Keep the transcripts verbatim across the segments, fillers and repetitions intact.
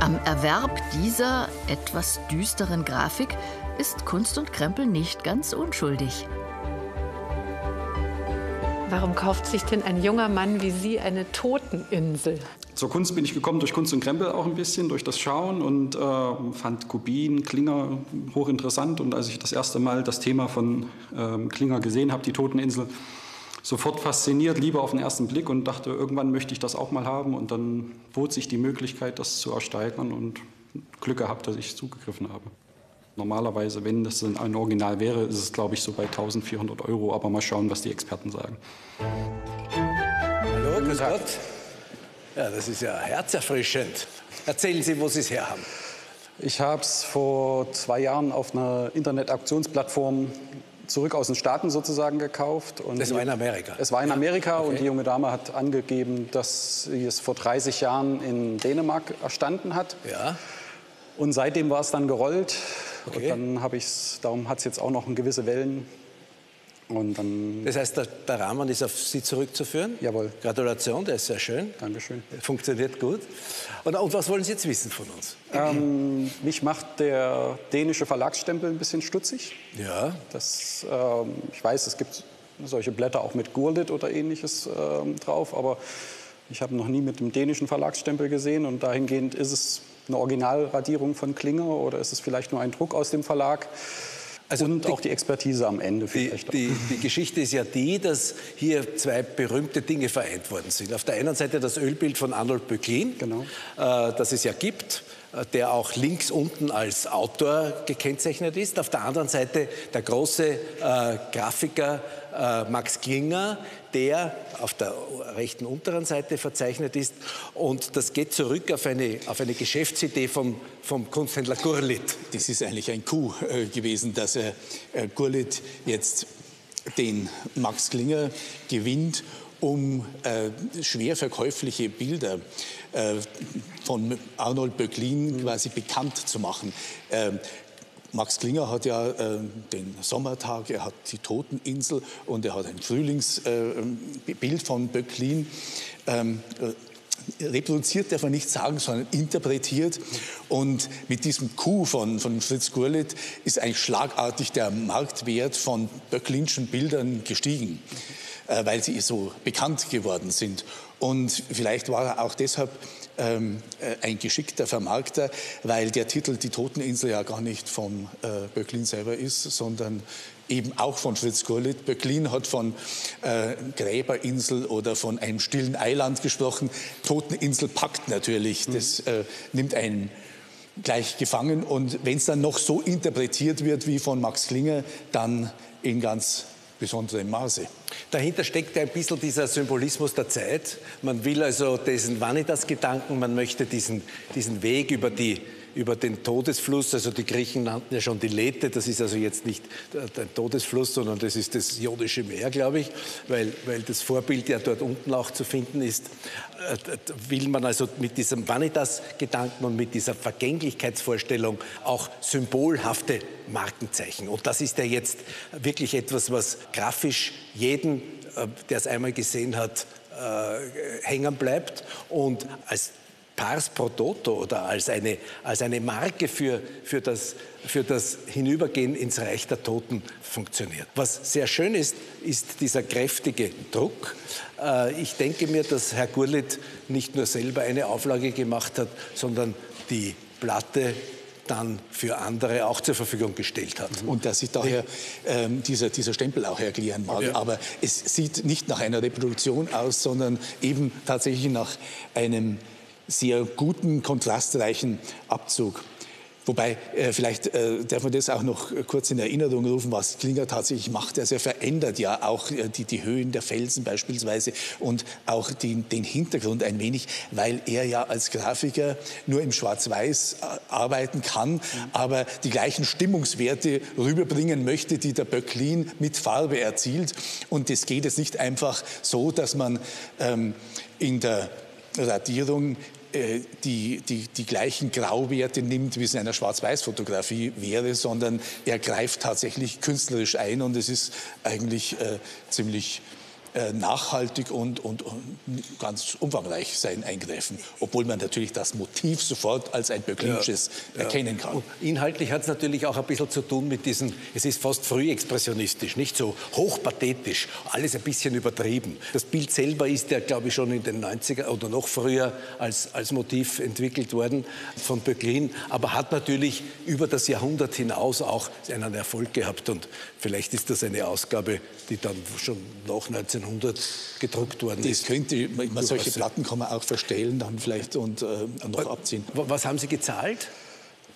Am Erwerb dieser etwas düsteren Grafik ist Kunst und Krempel nicht ganz unschuldig. Warum kauft sich denn ein junger Mann wie Sie eine Toteninsel? Zur Kunst bin ich gekommen durch Kunst und Krempel auch ein bisschen, durch das Schauen und äh, fand Kubin, Klinger hochinteressant. Und als ich das erste Mal das Thema von ähm, Klinger gesehen habe, die Toteninsel, sofort fasziniert, Liebe auf den ersten Blick, und dachte, irgendwann möchte ich das auch mal haben. Und dann bot sich die Möglichkeit, das zu ersteigern, und Glück gehabt, dass ich zugegriffen habe. Normalerweise, wenn das ein Original wäre, ist es, glaube ich, so bei eintausendvierhundert Euro. Aber mal schauen, was die Experten sagen. Hallo, grüß Gott. Ja, das ist ja herzerfrischend. Erzählen Sie, wo Sie es her haben. Ich habe es vor zwei Jahren auf einer Internet-Auktionsplattform zurück aus den Staaten sozusagen gekauft. Und das war in Amerika? Es war in Amerika, okay. Und die junge Dame hat angegeben, dass sie es vor dreißig Jahren in Dänemark erstanden hat. Ja. Und seitdem war es dann gerollt. Okay. Und dann habe ich es, darum hat es jetzt auch noch gewisse Wellen. Und dann das heißt, der, der Rahmen ist auf Sie zurückzuführen? Jawohl. Gratulation, der ist sehr schön. Dankeschön. Funktioniert gut. Und, und was wollen Sie jetzt wissen von uns? Ähm, mich macht der dänische Verlagsstempel ein bisschen stutzig. Ja. Das, ähm, ich weiß, es gibt solche Blätter auch mit Gurlitt oder Ähnliches ähm, drauf. Aber ich habe noch nie mit dem dänischen Verlagsstempel gesehen. Und dahingehend ist es eine Originalradierung von Klinger oder ist es vielleicht nur ein Druck aus dem Verlag? Also und die, auch die Expertise am Ende vielleicht. Die, die, die Geschichte ist ja die, dass hier zwei berühmte Dinge vereint worden sind. Auf der einen Seite das Ölbild von Arnold Böcklin, genau. äh, das es ja gibt, der auch links unten als Autor gekennzeichnet ist. Auf der anderen Seite der große äh, Grafiker äh, Max Klinger, der auf der rechten unteren Seite verzeichnet ist. Und das geht zurück auf eine, auf eine Geschäftsidee vom, vom Kunsthändler Gurlitt. Das ist eigentlich ein Coup äh, gewesen, dass er äh, Gurlitt jetzt den Max Klinger gewinnt, um äh, schwer verkäufliche Bilder äh, von Arnold Böcklin quasi bekannt zu machen. Äh, Max Klinger hat ja äh, den Sommertag, er hat die Toteninsel und er hat ein Frühlingsbild äh, von Böcklin ähm, äh, reproduziert, darf man nicht sagen, sondern interpretiert. Und mit diesem Coup von, von Fritz Gurlitt ist eigentlich schlagartig der Marktwert von Böcklinschen Bildern gestiegen, weil sie so bekannt geworden sind. Und vielleicht war er auch deshalb ähm, ein geschickter Vermarkter, weil der Titel Die Toteninsel ja gar nicht von äh, Böcklin selber ist, sondern eben auch von Fritz Gurlitt. Böcklin hat von äh, Gräberinsel oder von einem stillen Eiland gesprochen. Toteninsel packt natürlich, mhm. das äh, nimmt einen gleich gefangen. Und wenn es dann noch so interpretiert wird wie von Max Klinger, dann in ganz besonderem Maße. Dahinter steckt ein bisschen dieser Symbolismus der Zeit. Man will also diesen Vanitas-Gedanken, man möchte diesen, diesen Weg über, die, über den Todesfluss, also die Griechen nannten ja schon die Lethe, das ist also jetzt nicht der Todesfluss, sondern das ist das Ionische Meer, glaube ich, weil, weil das Vorbild ja dort unten auch zu finden ist. Will man also mit diesem Vanitas-Gedanken und mit dieser Vergänglichkeitsvorstellung auch symbolhafte Markenzeichen. Und das ist ja jetzt wirklich etwas, was grafisch jeden, der es einmal gesehen hat, hängen bleibt und als Pars pro toto oder als eine, als eine Marke für, für, das, für das Hinübergehen ins Reich der Toten funktioniert. Was sehr schön ist, ist dieser kräftige Druck. Ich denke mir, dass Herr Gurlitt nicht nur selber eine Auflage gemacht hat, sondern die Platte dann für andere auch zur Verfügung gestellt hat. Und dass sich daher ähm, dieser, dieser Stempel auch erklären mag. Ja. Aber es sieht nicht nach einer Reproduktion aus, sondern eben tatsächlich nach einem sehr guten, kontrastreichen Abzug. Wobei, äh, vielleicht äh, darf man das auch noch kurz in Erinnerung rufen, was Klinger tatsächlich macht. Also er verändert ja auch äh, die, die Höhen der Felsen beispielsweise und auch die, den Hintergrund ein wenig, weil er ja als Grafiker nur im Schwarz-Weiß arbeiten kann, mhm. aber die gleichen Stimmungswerte rüberbringen möchte, die der Böcklin mit Farbe erzielt. Und das geht jetzt nicht einfach so, dass man ähm, in der Radierung Die, die, die gleichen Grauwerte nimmt, wie es in einer Schwarz-Weiß-Fotografie wäre, sondern er greift tatsächlich künstlerisch ein und es ist eigentlich äh, ziemlich äh, nachhaltig und, und, und ganz umfangreich sein Eingreifen, obwohl man natürlich das Motiv sofort als ein böcklinisches ja, erkennen kann. Ja. Inhaltlich hat es natürlich auch ein bisschen zu tun mit diesem, es ist fast frühexpressionistisch, nicht so hochpathetisch, alles ein bisschen übertrieben. Das Bild selber ist ja, glaube ich, schon in den neunziger oder noch früher als, als Motiv entwickelt worden von Böcklin, aber hat natürlich über das Jahrhundert hinaus auch einen Erfolg gehabt und vielleicht ist das eine Ausgabe, die dann schon nach neunzehnhundert gedruckt worden das ist. Könnte, man, solche Platten kann man auch verstellen dann vielleicht und äh, noch was, abziehen. Was haben Sie gezahlt?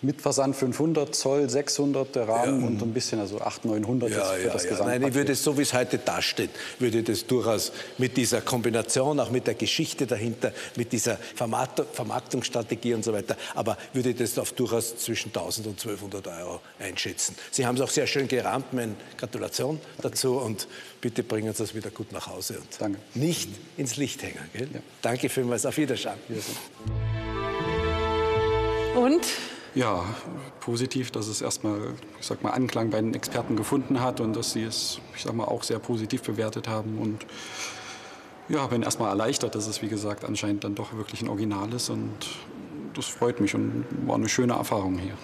Mit Versand fünfhundert Zoll, sechshundert der Rahmen ja, und ein bisschen, also achthundert, neunhundert ja, für ja, das ja. Gesamtpaket. Nein, ich würde es, so wie es heute dasteht, würde das durchaus mit dieser Kombination, auch mit der Geschichte dahinter, mit dieser Vermarkt Vermarktungsstrategie und so weiter, aber würde das auf durchaus zwischen tausend und zwölfhundert Euro einschätzen. Sie haben es auch sehr schön gerahmt, meine Gratulation dazu und bitte bringen Sie das wieder gut nach Hause und Danke. Nicht ins Licht hängen. Gell? Ja. Danke vielmals, auf Wiedersehen. Und? Ja, positiv, dass es erstmal, ich sag mal, Anklang bei den Experten gefunden hat und dass sie es, ich sag mal, auch sehr positiv bewertet haben. Und ja, bin erstmal erleichtert, dass es, wie gesagt, anscheinend dann doch wirklich ein Original ist. Und das freut mich und war eine schöne Erfahrung hier.